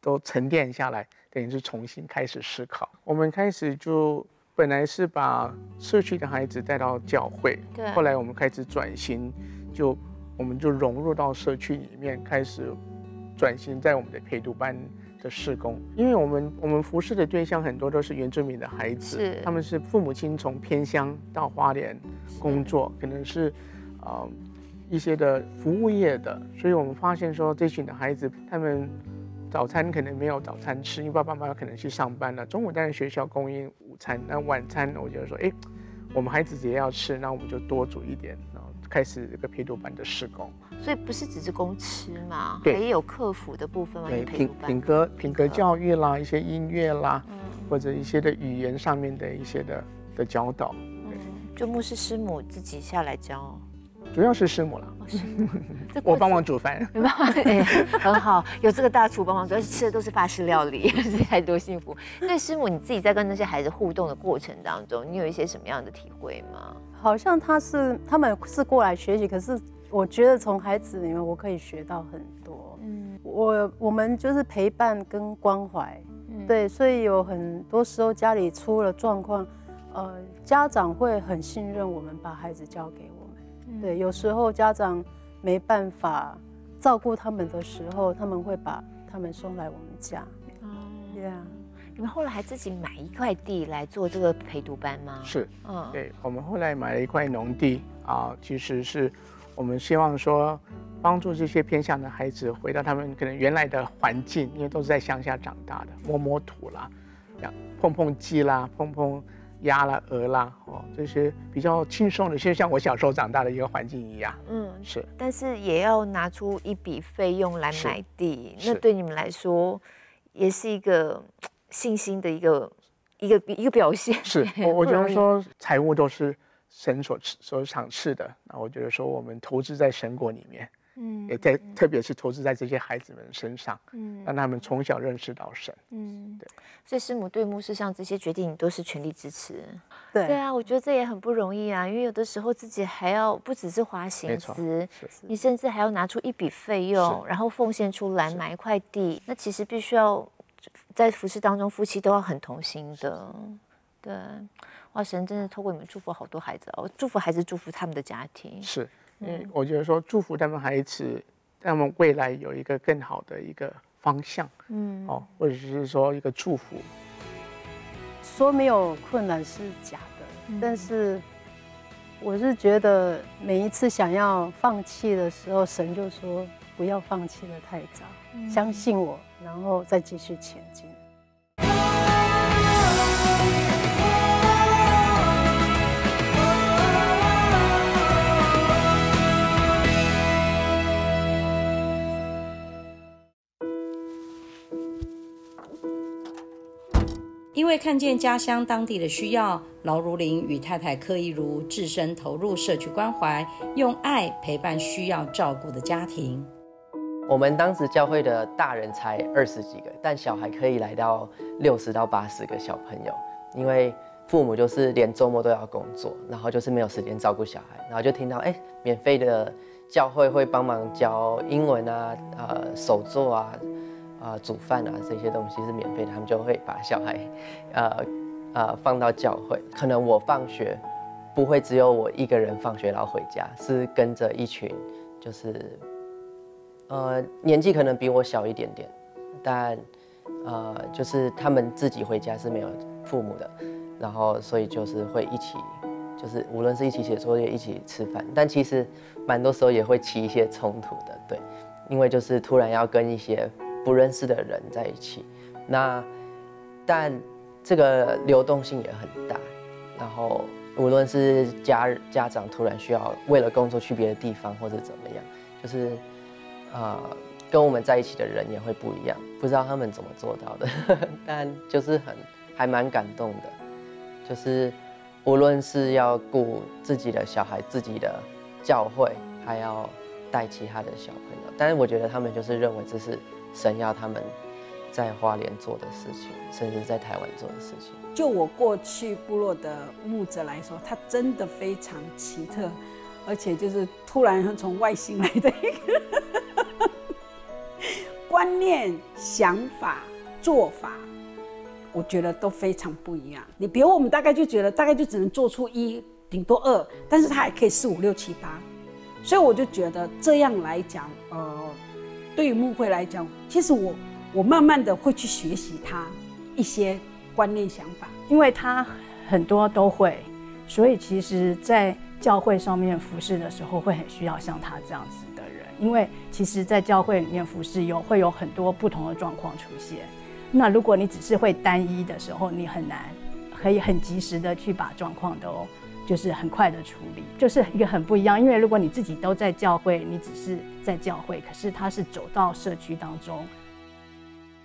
都沉淀下来，等于是重新开始思考。我们开始就。 本来是把社区的孩子带到教会，对。后来我们开始转型，就我们就融入到社区里面，开始转型在我们的陪读班的事工。因为我们我们服侍的对象很多都是原住民的孩子，他们是父母亲从偏乡到花莲工作，可能是啊、呃、一些的服务业的，所以我们发现说这群的孩子他们。 早餐可能没有早餐吃，因为爸爸妈妈可能去上班了。中午当然学校供应午餐，那晚餐我觉得说，哎，我们孩子也要吃，那我们就多煮一点，然后开始这个陪读班的事工。所以不是只是供吃嘛，也有客服的部分嘛，对，品品格品格教育啦，一些音乐啦，嗯、或者一些的语言上面的一些的的教导。对、嗯，就牧师师母自己下来教。 主要是师母了，我帮忙煮饭，哎，很好，有这个大厨帮忙煮，而且吃的都是法式料理，太多幸福。那师母你自己在跟那些孩子互动的过程当中，你有一些什么样的体会吗？好像他是他们是过来学习，可是我觉得从孩子里面我可以学到很多。嗯，我我们就是陪伴跟关怀，嗯、对，所以有很多时候家里出了状况，呃，家长会很信任我们，把孩子交给我。 对，有时候家长没办法照顾他们的时候，他们会把他们送来我们家。哦，对啊。你们后来还自己买一块地来做这个陪读班吗？是，嗯，对，我们后来买了一块农地啊，其实是我们希望说帮助这些偏向的孩子回到他们可能原来的环境，因为都是在乡下长大的，摸摸土啦，碰碰鸡啦，碰碰。 鸭啦、鹅啦，哦，这些比较轻松的，就像我小时候长大的一个环境一样。嗯，是。但是也要拿出一笔费用来买地，那对你们来说也是一个信心的一个一个一个表现。是，我我觉得说财务都是神所所赏赐的，那我觉得说我们投资在神国里面，嗯，也在特别是投资在这些孩子们身上，嗯，让他们从小认识到神，嗯，对。 所以师母对牧师上这些决定，你都是全力支持。对对啊，我觉得这也很不容易啊，因为有的时候自己还要不只是花心思，你甚至还要拿出一笔费用，然后奉献出来买一块地。那其实必须要在服事当中，夫妻都要很同心的。对，哇，神真的透过你们祝福好多孩子哦，祝福孩子，祝福他们的家庭。是，嗯，我觉得说祝福他们孩子，让他们未来有一个更好的一个。 方向，嗯，哦，或者是说一个祝福，说没有困难是假的，嗯、但是我是觉得每一次想要放弃的时候，神就说不要放弃的太早，嗯、相信我，然后再继续前进。 因为看见家乡当地的需要，劳如林与太太柯一如自身投入社区关怀，用爱陪伴需要照顾的家庭。我们当时教会的大人才二十几个，但小孩可以来到六十到八十个小朋友，因为父母就是连周末都要工作，然后就是没有时间照顾小孩，然后就听到哎，免费的教会会帮忙教英文啊，呃，手作啊。 啊，煮饭啊，这些东西是免费的，他们就会把小孩，呃，呃，放到教会。可能我放学，不会只有我一个人放学然后回家，是跟着一群，就是，呃，年纪可能比我小一点点，但，呃，就是他们自己回家是没有父母的，然后所以就是会一起，就是无论是一起写作业，一起吃饭，但其实蛮多时候也会起一些冲突的，对，因为就是突然要跟一些。 不认识的人在一起，那但这个流动性也很大，然后无论是家家长突然需要为了工作去别的地方或者怎么样，就是啊、呃、跟我们在一起的人也会不一样，不知道他们怎么做到的，呵呵但就是很还蛮感动的，就是无论是要顾自己的小孩、自己的教会还要带其他的小朋友，但是我觉得他们就是认为这是神要他们在花莲做的事情，甚至在台湾做的事情。就我过去部落的牧者来说，他真的非常奇特，而且就是突然从外星来的一个观念、想法、做法。 我觉得都非常不一样。你比如我们大概就觉得大概就只能做出一，顶多二，但是它还可以四五六七八，所以我就觉得这样来讲，呃，对于牧会来讲，其实我我慢慢的会去学习它一些观念想法，因为它很多都会，所以其实，在教会上面服侍的时候，会很需要像他这样子的人，因为其实，在教会里面服侍有会有很多不同的状况出现。 那如果你只是会单一的时候，你很难可以很及时的去把状况都就是很快的处理，就是一个很不一样。因为如果你自己都在教会，你只是在教会，可是他是走到社区当中。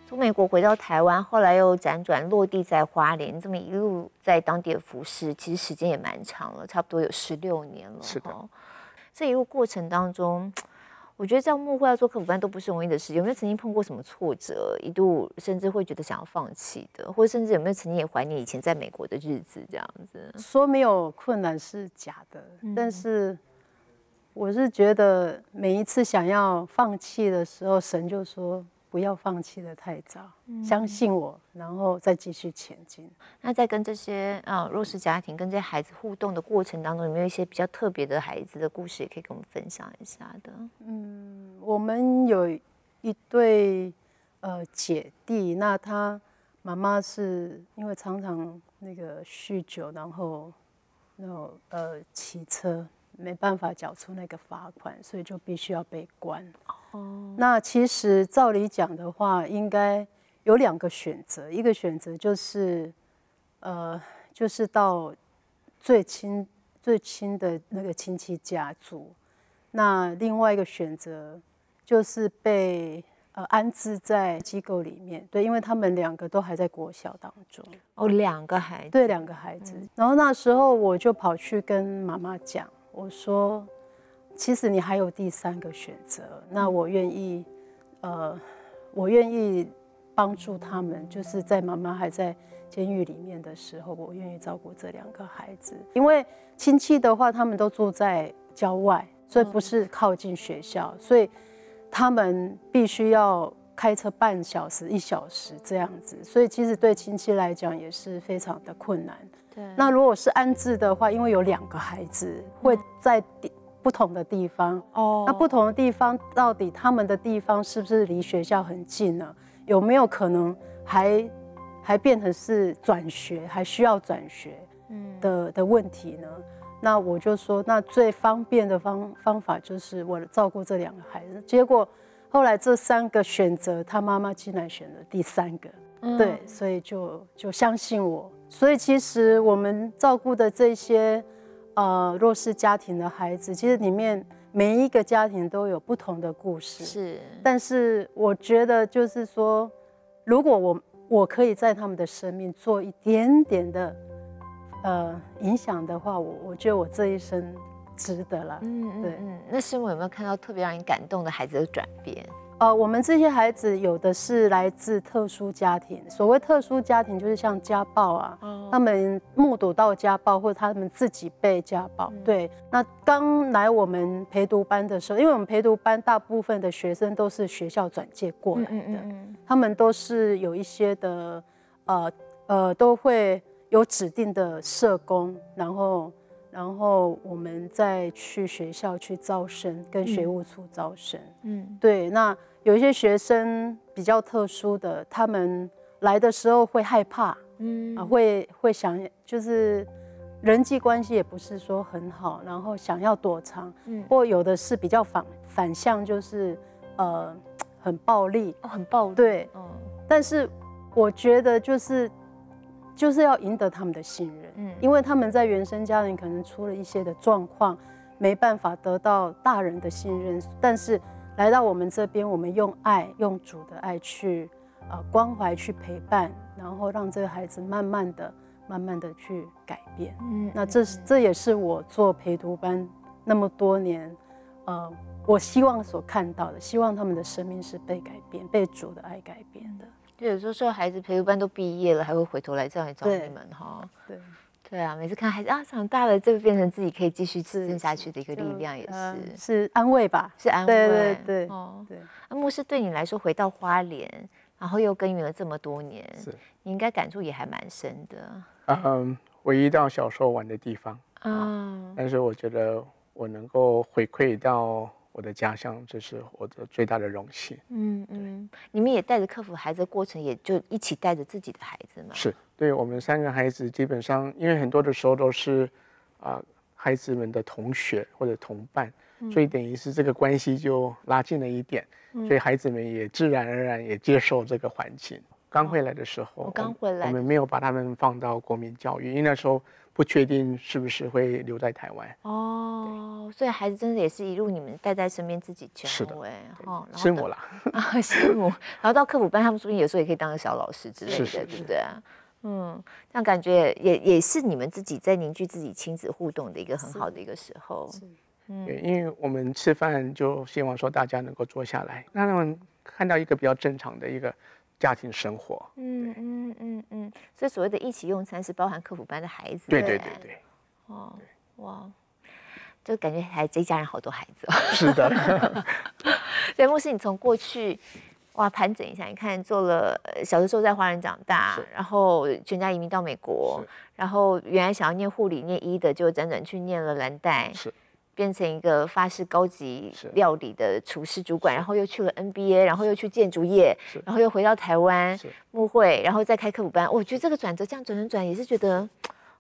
从美国回到台湾，后来又辗转落地在花莲，这么一路在当地的服侍，其实时间也蛮长了，差不多有十六年了。是的，这一路过程当中。 我觉得这样幕后要做客服班都不是容易的事。有没有曾经碰过什么挫折，一度甚至会觉得想要放弃的，或者甚至有没有曾经也怀念以前在美国的日子这样子？说没有困难是假的，嗯、但是我是觉得每一次想要放弃的时候，神就说不要放弃的太早，嗯、相信我，然后再继续前进。那在跟这些啊弱势家庭、跟这些孩子互动的过程当中，有没有一些比较特别的孩子的故事，也可以跟我们分享一下的？ 嗯，我们有一对呃姐弟，那他妈妈是因为常常那个酗酒，然后那种呃骑车没办法缴出那个罚款，所以就必须要被关。哦，那其实照理讲的话，应该有两个选择，一个选择就是呃就是到最亲最亲的那个亲戚家住。 那另外一个选择就是被呃安置在机构里面，对，因为他们两个都还在国小当中。哦，两个孩子。对，两个孩子。嗯、然后那时候我就跑去跟妈妈讲，我说，其实你还有第三个选择，那我愿意，呃，我愿意帮助他们，就是在妈妈还在监狱里面的时候，我愿意照顾这两个孩子，因为亲戚的话，他们都住在郊外。 所以不是靠近学校，所以他们必须要开车半小时、一小时这样子。所以其实对亲戚来讲也是非常的困难。对。那如果是安置的话，因为有两个孩子会在不同的地方哦，那不同的地方到底他们的地方是不是离学校很近呢？有没有可能还还变成是转学，还需要转学的的问题呢？ 那我就说，那最方便的方方法就是我照顾这两个孩子。结果后来这三个选择，他妈妈竟然选了第三个，嗯、对，所以就就相信我。所以其实我们照顾的这些呃弱势家庭的孩子，其实里面每一个家庭都有不同的故事。是，但是我觉得就是说，如果我我可以在他们的生命做一点点的。 呃，影响的话，我我觉得我这一生值得了。嗯，对。嗯，那师母有没有看到特别让你感动的孩子的转变？呃，我们这些孩子有的是来自特殊家庭，所谓特殊家庭就是像家暴啊，哦、他们目睹到家暴或者他们自己被家暴。嗯、对。那刚来我们陪读班的时候，因为我们陪读班大部分的学生都是学校转介过来的，嗯嗯嗯他们都是有一些的，呃呃，都会。 有指定的社工，然后，然后我们再去学校去招生，跟学务处招生。嗯，对。那有一些学生比较特殊的，他们来的时候会害怕，嗯，啊，会会想，就是人际关系也不是说很好，然后想要躲藏。嗯，或有的是比较反反向，就是呃，很暴力。哦，很暴力。对，嗯。但是我觉得就是。 就是要赢得他们的信任，嗯，因为他们在原生家庭可能出了一些的状况，没办法得到大人的信任，但是来到我们这边，我们用爱，用主的爱去，呃，关怀去陪伴，然后让这个孩子慢慢的、慢慢的去改变，嗯，那这这也是我做陪读班。那么多年，呃，我希望所看到的，希望他们的生命是被改变、被主的爱改变的。对，有时候孩子培育班都毕业了，还会回头来这样找你们哈。对。对 对啊，每次看孩子啊长大了，这变成自己可以继续支撑下去的一个力量，也是、呃、是安慰吧，是安慰，对对对，哦，对。那牧师对你来说，回到花莲，然后又耕耘了这么多年，你应该感触也还蛮深的。嗯，我一到小时候玩的地方啊，但是我觉得我能够回馈到我的家乡，这是我的最大的荣幸。嗯嗯，你们也带着克服孩子的过程，也就一起带着自己的孩子嘛。是。 对我们三个孩子，基本上因为很多的时候都是，啊、呃，孩子们的同学或者同伴，嗯、所以等于是这个关系就拉近了一点，嗯、所以孩子们也自然而然也接受这个环境。嗯、刚回来的时候，我刚回来我，我们没有把他们放到国民教育，因为那时候不确定是不是会留在台湾。哦，所以孩子真的也是一路你们带在身边，自己全部哎，哦，师母啦，啊，师母，然后到客服班，他们说不定有时候也可以当个小老师之类的，是是是对不对啊？ 嗯，这样感觉也也是你们自己在凝聚自己亲子互动的一个很好的一个时候。嗯，因为我们吃饭就希望说大家能够坐下来，让他们看到一个比较正常的一个家庭生活。嗯嗯嗯嗯，所以所谓的一起用餐是包含客服班的孩子。对对对对。哦，哇，就感觉还这一家人好多孩子哦。是的。所以牧师，你从过去。 哇，盘整一下，你看做了小的时候在花莲长大，然后全家移民到美国，然后原来想要念护理、念医的，就辗转去念了蓝带，变成一个法式高级料理的厨师主管，然后又去了 N B A， 然后又去建筑业，然后又回到台湾牧会，然后再开科普班。哦、我觉得这个转折这样转转转，也是觉得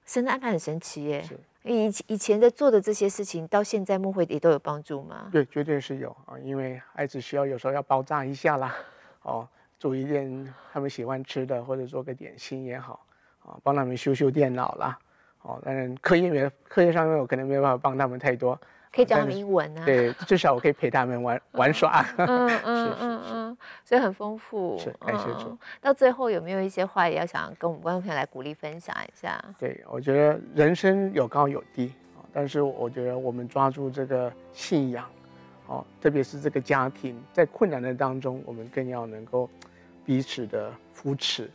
神的安排很神奇耶。以以前的做的这些事情，到现在牧会也都有帮助吗？对，绝对是有啊，因为孩子需要有时候要爆炸一下啦。 哦，煮一点他们喜欢吃的，或者做个点心也好，啊、哦，帮他们修修电脑啦，哦，当然课业没课业上面我可能没有办法帮他们太多，可以教他们英文啊，对，至少我可以陪他们玩玩耍，嗯嗯嗯嗯，所以很丰富，是感谢主。到最后有没有一些话也要想跟我们观众朋友来鼓励分享一下？对，我觉得人生有高有低，哦、但是我觉得我们抓住这个信仰。 哦，特别是这个家庭在困难的当中，我们更要能够彼此的扶持，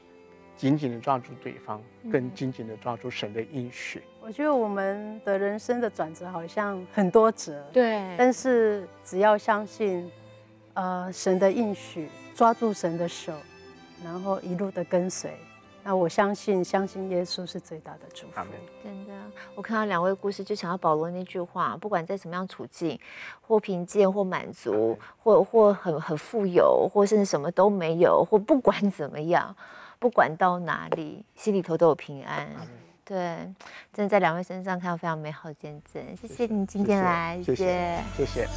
紧紧的抓住对方，更紧紧的抓住神的应许。我觉得我们的人生的转折好像很多折，对，但是只要相信，呃，神的应许，抓住神的手，然后一路的跟随。 那我相信，相信耶稣是最大的祝福。真的，我看到两位故事，就想到保罗那句话：不管在什么样处境，或贫贱，或满足，或或很很富有，或甚至什么都没有，或不管怎么样，不管到哪里，心里头都有平安。对，真的在两位身上看到非常美好的见证。谢谢你今天来，谢谢，谢谢。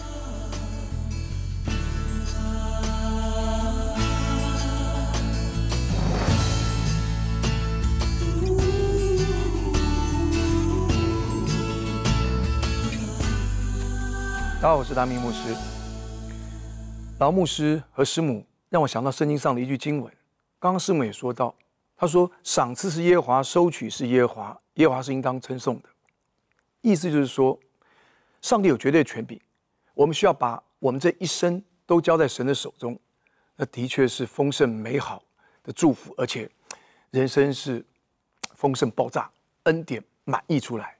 大家好，我是达明牧师。然后牧师和师母让我想到圣经上的一句经文，刚刚师母也说到，他说：“赏赐是耶和华，收取是耶和华，耶和华是应当称颂的。”意思就是说，上帝有绝对权柄，我们需要把我们这一生都交在神的手中。那的确是丰盛美好的祝福，而且人生是丰盛爆炸，恩典满溢出来。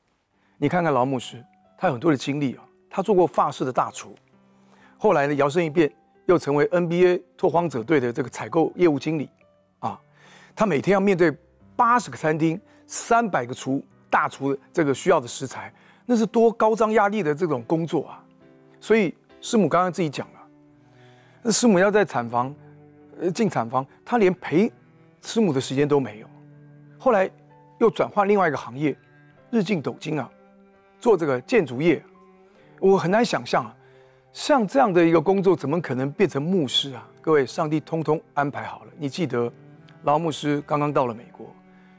你看看劳牧师，他有很多的经历啊。 他做过法式的大厨，后来呢摇身一变，又成为 N B A 拓荒者队的这个采购业务经理，啊，他每天要面对八十个餐厅、三百个厨大厨这个需要的食材，那是多高张压力的这种工作啊！所以师母刚刚自己讲了，那师母要在产房，呃进产房，他连陪师母的时间都没有，后来又转换另外一个行业，日进斗金啊，做这个建筑业。 我很难想象啊，像这样的一个工作，怎么可能变成牧师啊？各位，上帝通通安排好了。你记得，劳牧师刚刚到了美国，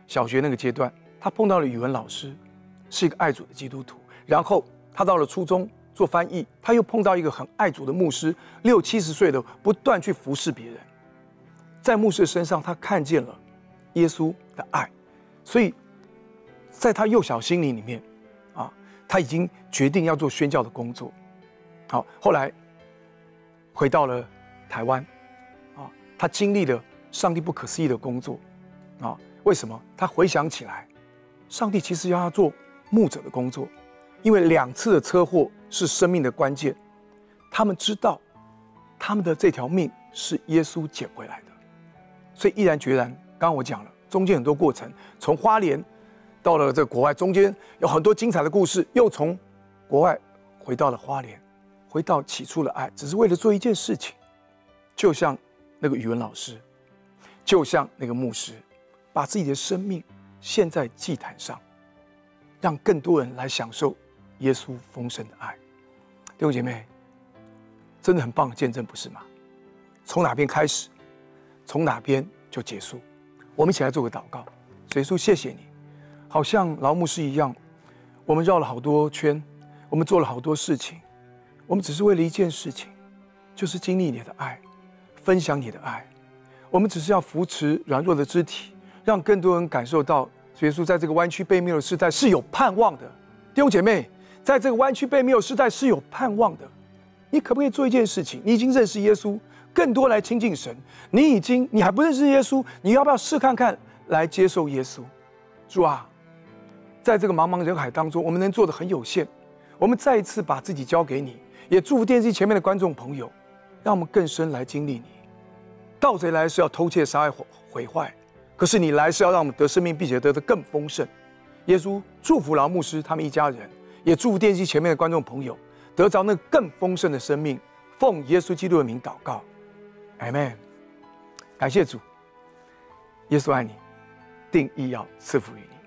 小学那个阶段，他碰到了语文老师，是一个爱主的基督徒。然后他到了初中做翻译，他又碰到一个很爱主的牧师，六七十岁的，不断去服侍别人。在牧师身上，他看见了耶稣的爱，所以在他幼小心灵里面，啊，他已经决定要做宣教的工作。好，后来回到了台湾，啊，他经历了上帝不可思议的工作，啊，为什么？他回想起来，上帝其实要他做牧者的工作，因为两次的车祸是生命的关键，他们知道他们的这条命是耶稣捡回来的，所以毅然决然。刚刚我讲了，中间很多过程，从花莲到了这个国外，中间有很多精彩的故事，又从国外回到了花莲，回到起初的爱，只是为了做一件事情，就像那个语文老师，就像那个牧师，把自己的生命献在祭坛上，让更多人来享受耶稣丰盛的爱。弟兄姐妹，真的很棒的见证，不是吗？从哪边开始，从哪边就结束。我们一起来做个祷告。主耶稣，谢谢你，好像老牧师一样，我们绕了好多圈，我们做了好多事情，我们只是为了一件事情，就是经历你的爱，分享你的爱。我们只是要扶持软弱的肢体，让更多人感受到主耶稣在这个弯曲背谬的时代是有盼望的。弟兄姐妹，在这个弯曲背谬的时代是有盼望的。你可不可以做一件事情？你已经认识耶稣，更多来亲近神。你已经你还不认识耶稣，你要不要试看看来接受耶稣？主啊，在这个茫茫人海当中，我们能做的很有限。我们再一次把自己交给你，也祝福电视机前面的观众朋友，让我们更深来经历你。盗贼来是要偷窃、杀害、毁坏，可是你来是要让我们得生命，并且得得更丰盛。耶稣祝福老牧师他们一家人，也祝福电视机前面的观众朋友，得着那更丰盛的生命。奉耶稣基督的名祷告，阿们。感谢主，耶稣爱你，定义要赐福于你。